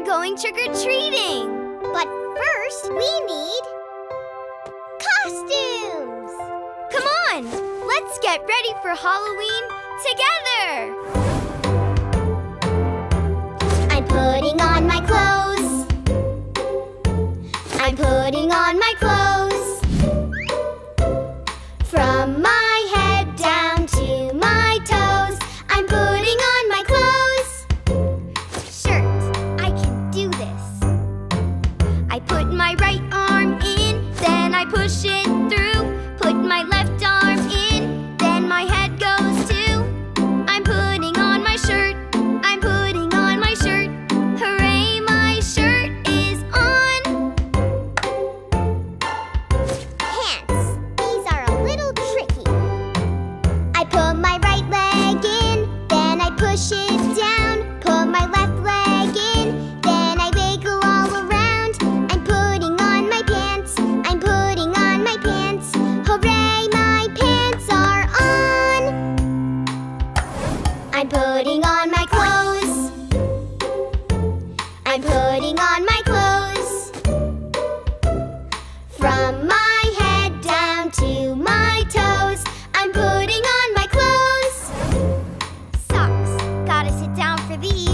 We're going trick-or-treating! But first, we need costumes! Come on! Let's get ready for Halloween together! I'm putting on my clothes. I'm putting on my clothes. From my head down to my toes, I'm putting on my clothes. Shirt, I can do this. I put my right arm in, then I push it through. Put my left arm in, then my head goes too. I'm putting on my shirt. I'm putting on my shirt. Hooray, my shirt is on. Pants. These are a little tricky. I put my right leg in, then I push it down. Put my left leg in, then I wiggle all around. I'm putting on my pants. I'm putting on my pants. Hooray, my pants are on. I'm putting on my clothes. I'm putting on my clothes. From my head down to my toes, I'm putting on my clothes. Socks, gotta sit down for these.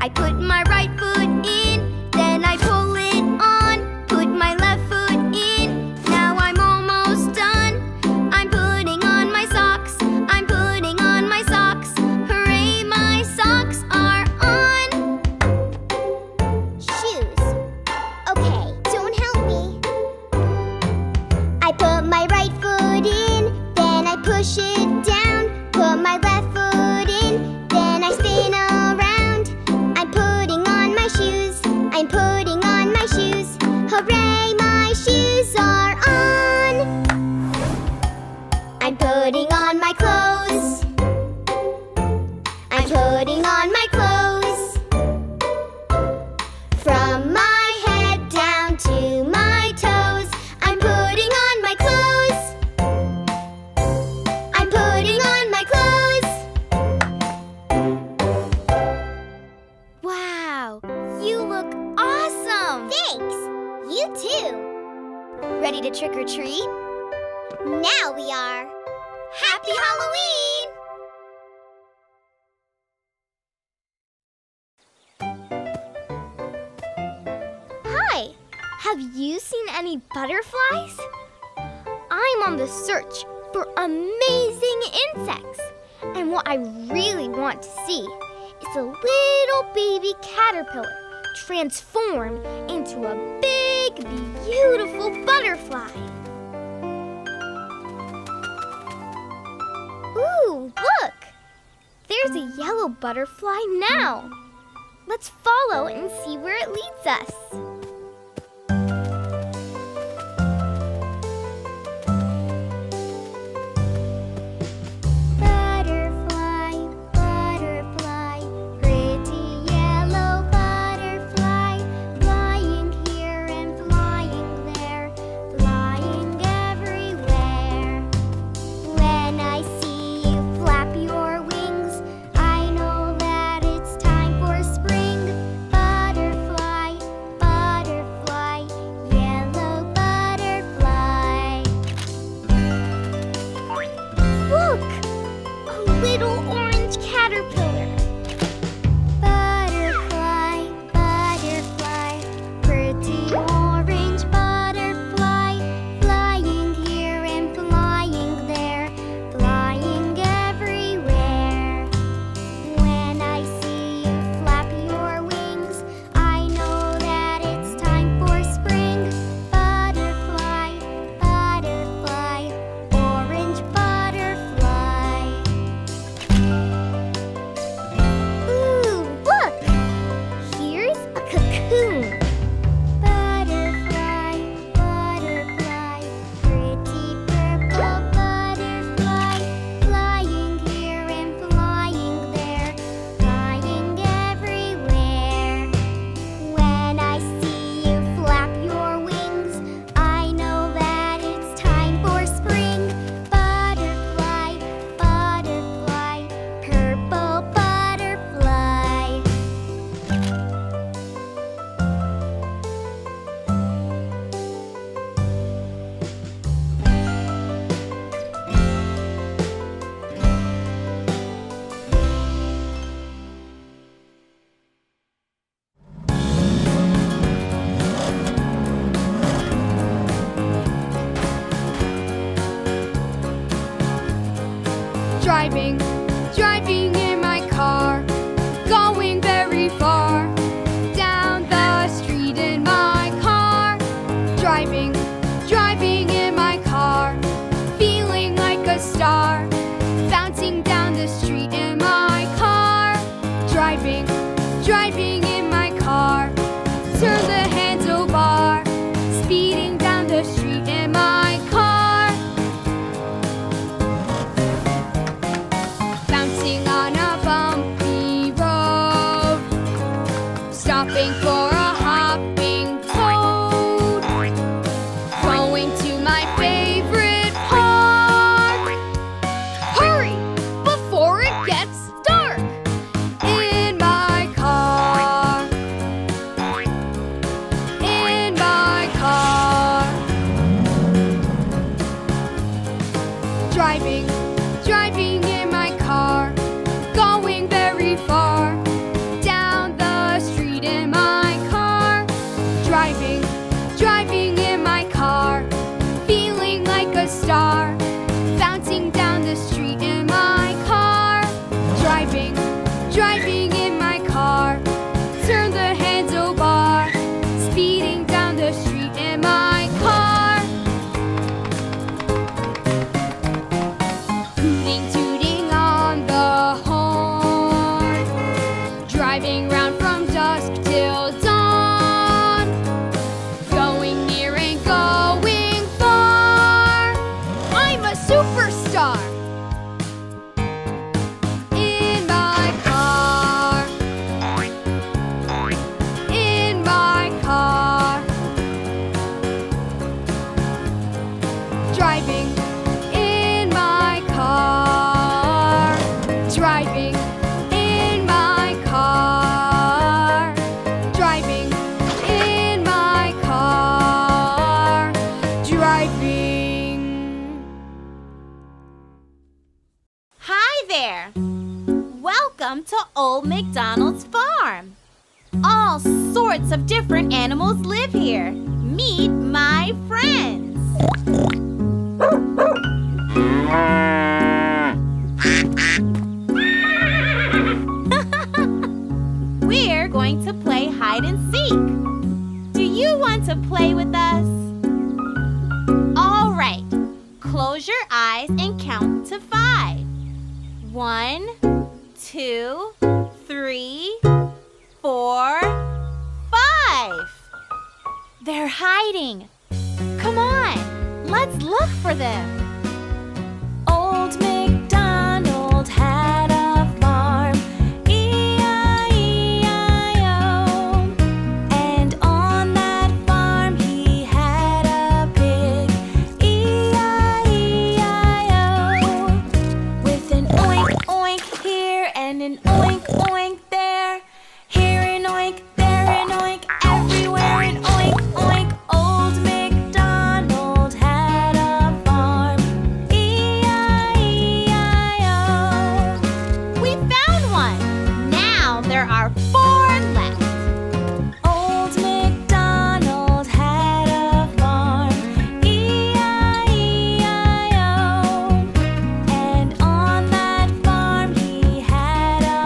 I put my right foot in, then I pull it on. Put my left foot in, now I'm almost done. I'm putting on my socks. I'm putting on my socks. Hooray, my socks are on. Shoes. Okay, don't help me. I put my right foot in, then I push it down. Put my left foot in, then I spin around. I'm putting on my shoes. I'm putting on my shoes. Hooray, my shoes are on. I'm putting on my clothes. I'm putting on my clothes. From my head down to my toes, I'm putting on my clothes. I'm putting on my clothes. Wow, you look awesome! Thanks! You too! Ready to trick or treat? Now we are. Happy Halloween! Hi! Have you seen any butterflies? I'm on the search for amazing insects. And what I really want to see is a little baby caterpillar transform into a big, beautiful butterfly. Ooh, look! There's a yellow butterfly now. Let's follow and see where it leads us. Butterfly, butterfly, pretty yellow butterfly, flying here and flying there, flying everywhere. When I see you flap your wings, I know that it's time for spring. Butterfly, butterfly. driving in my car, going very far down the street in my car. Driving in my car, feeling like a star, bouncing down the street in my car. Driving in my car, turn the handlebar, speeding down the street in my car. Bouncing on a bumpy road, stopping for a hopping toad, going to my favorite park. Hurry, before it gets dark. In my car. Driving in my car, going very far down the street in my car. Driving in my car, feeling like a star, bouncing down the street in my car. Driving in my car, turn the handlebar, speeding down the street in my car. Hooting, tooting on the horn, driving round from dusk till dawn, going near and going far. I'm a superstar. In my car. Driving in my car. Driving in my car. Driving in my car. Hi there! Welcome to Old MacDonald's farm. All sorts of different animals live here. Meet my friends. We're going to play hide and seek. Do you want to play with us? All right. Close your eyes and count to 5. 1, 2, 3, 4, 5. They're hiding. Come on, let's look for them. Old MacDonald had a farm, E-I-E-I-O. And on that farm he had a pig, E-I-E-I-O. With an oink oink here and an oink oink there. Here an oink, there an oink, everywhere an oink, oink. Old MacDonald had a farm, E-I-E-I-O. We found one! Now there are 4 left. Old MacDonald had a farm, E-I-E-I-O. And on that farm he had a dog,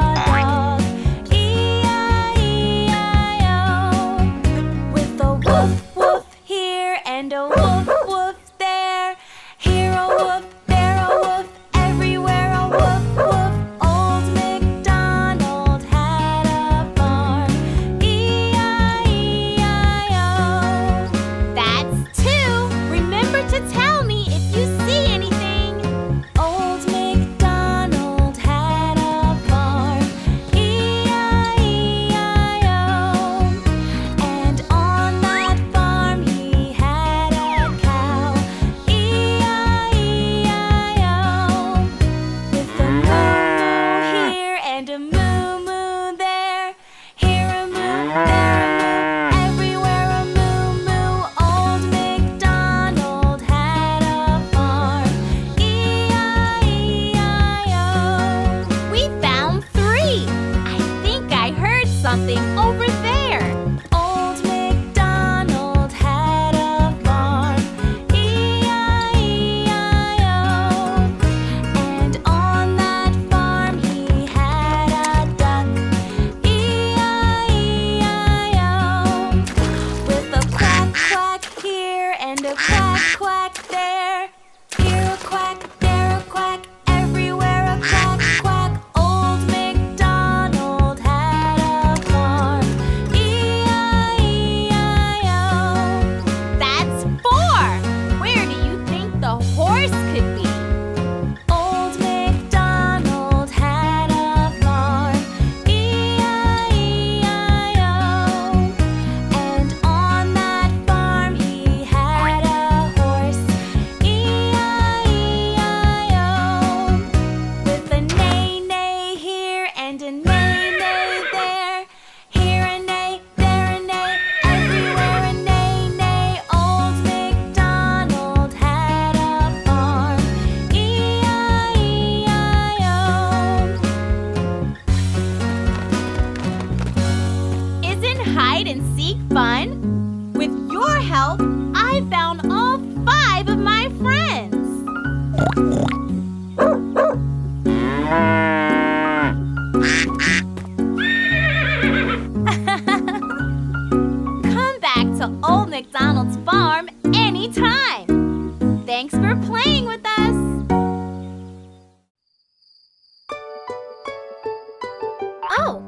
Oh,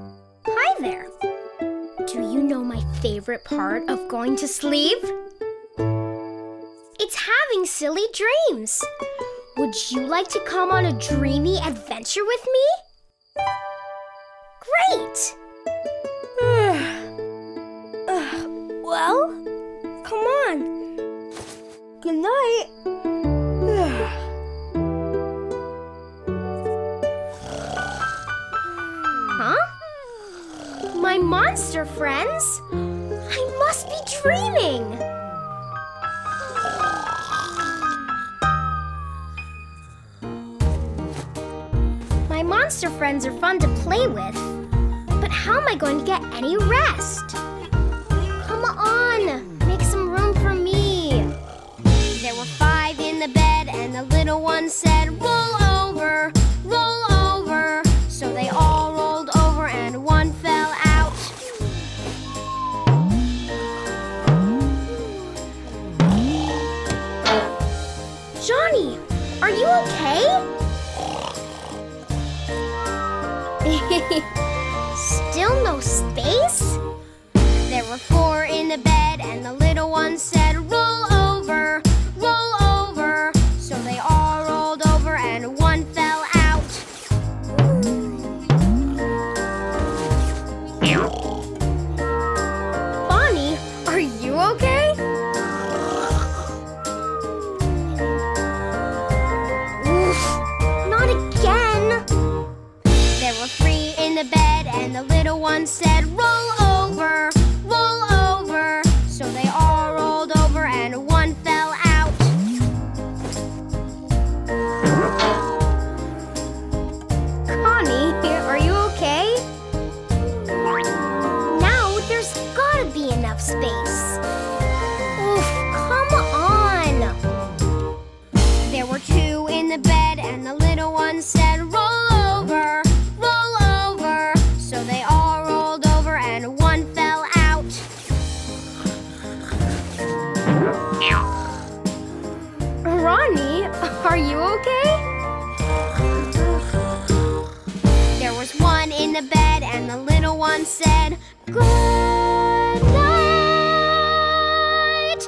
hi there. Do you know my favorite part of going to sleep? It's having silly dreams. Would you like to come on a dreamy adventure with me? Great! Well, come on. Good night. Huh? My monster friends? I must be dreaming. My monster friends are fun to play with, but how am I going to get any rest? Come on, make some room for me. There were 5 in the bed, and the little one said, roll over, roll over. So they all rolled over, and one fell out. Johnny, are you okay? Still no space? There were 4 in the bed, and the little one said, roll over, roll over. So they all rolled over, and one fell out. Bonnie, are you okay? Not again. There were 3 in the bed, and the little one said, roll over, roll over. So they all rolled over, and one fell out. Connie, are you okay? Now there's gotta be enough space. Oof, come on. There were 2 in the bed, and the little one said, roll over. Ronnie, are you okay? There was 1 in the bed, and the little one said, good night!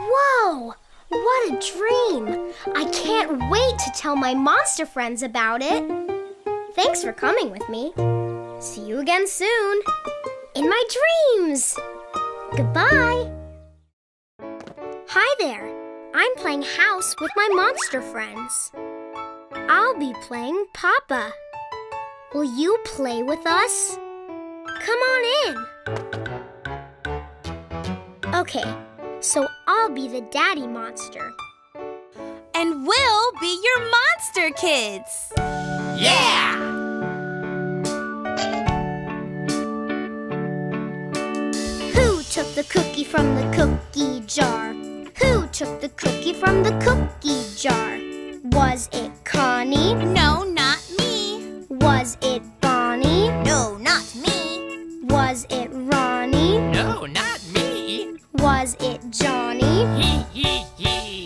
Whoa, what a dream! I can't wait to tell my monster friends about it. Thanks for coming with me. See you again soon, in my dreams! Goodbye! Hi there! I'm playing house with my monster friends. I'll be playing Papa. Will you play with us? Come on in! Okay, so I'll be the daddy monster. And we'll be your monster kids! Yeah! Who took the cookie from the cookie jar? Who took the cookie from the cookie jar? Was it Connie? No, not me. Was it Bonnie? No, not me. Was it Ronnie? No, not me. Was it Johnny? Hee, hee, hee.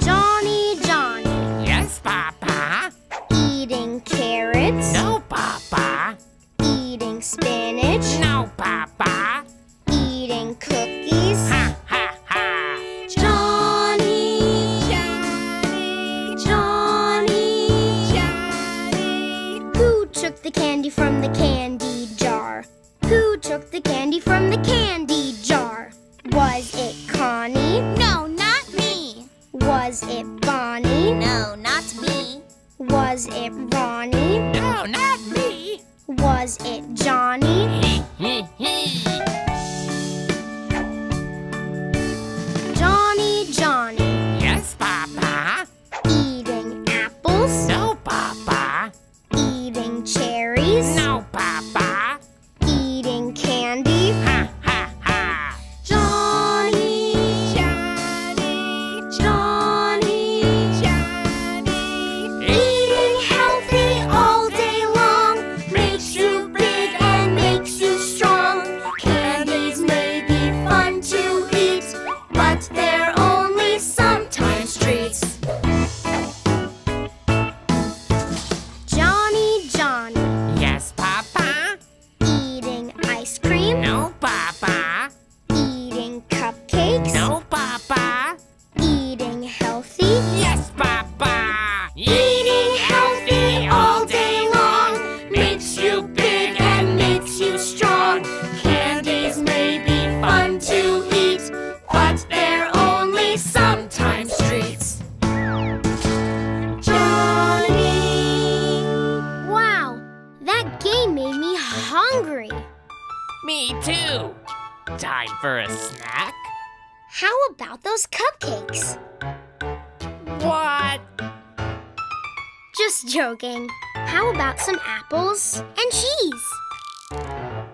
Johnny, Johnny. Yes, Papa? Eating carrots? No, Papa. Eating spinach? No, Papa. Eating cookies? Ha, ha, ha. Johnny, Johnny, Johnny, Johnny. Who took the candy from the candy jar? Who took the candy from the candy jar? Was it Connie? No, not me. Was it Bonnie? No, not me. Was it Ronnie? No, not me. Was it Johnny? Johnny, Johnny. Yes, Papa. Eating apples? No, Papa. Eating cherries? No, Papa. Eating candy? Ha, ha, ha. Johnny, Johnny, Johnny, Johnny. Eating healthy all day long. Makes you strong. Time for a snack? How about those cupcakes? What? Just joking. How about some apples and cheese?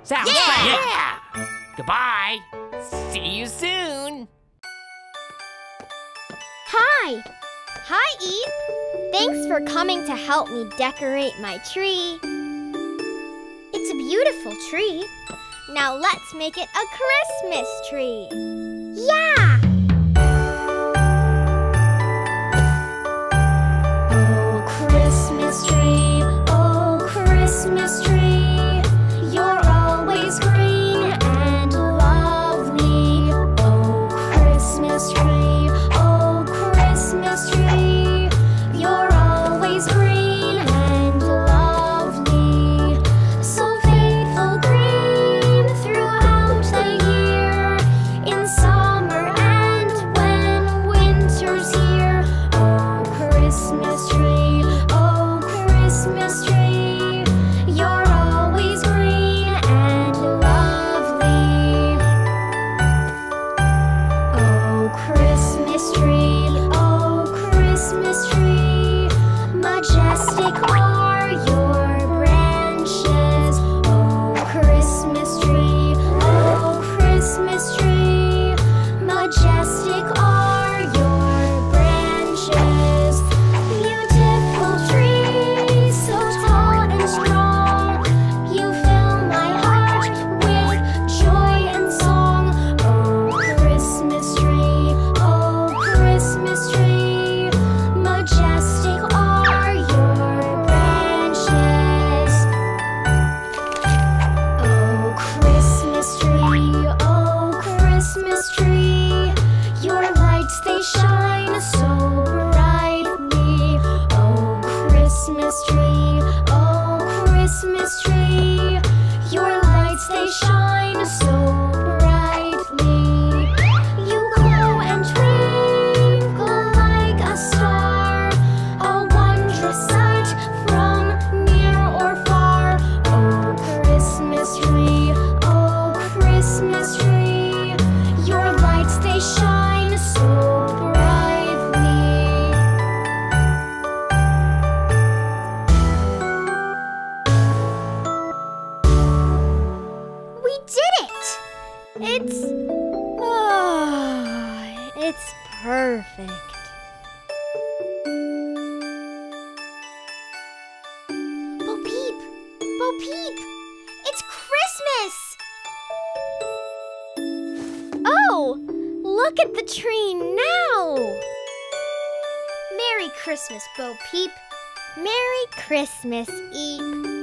Sounds fun. Yeah! Goodbye. See you soon. Hi. Hi, Eve. Thanks for coming to help me decorate my tree. It's a beautiful tree. Now let's make it a Christmas tree. Yeah! Oh Christmas tree, you're always green and lovely. Oh Christmas tree, you're always green and lovely. So faithful green throughout the year, in summer and when winter's here. Oh Christmas tree. Christmas tree, you're always green and lovely. Oh Christmas tree, majestic are your branches. Oh Christmas tree, majestic are your branches. Christmas, Bo Peep. Merry Christmas, Eep.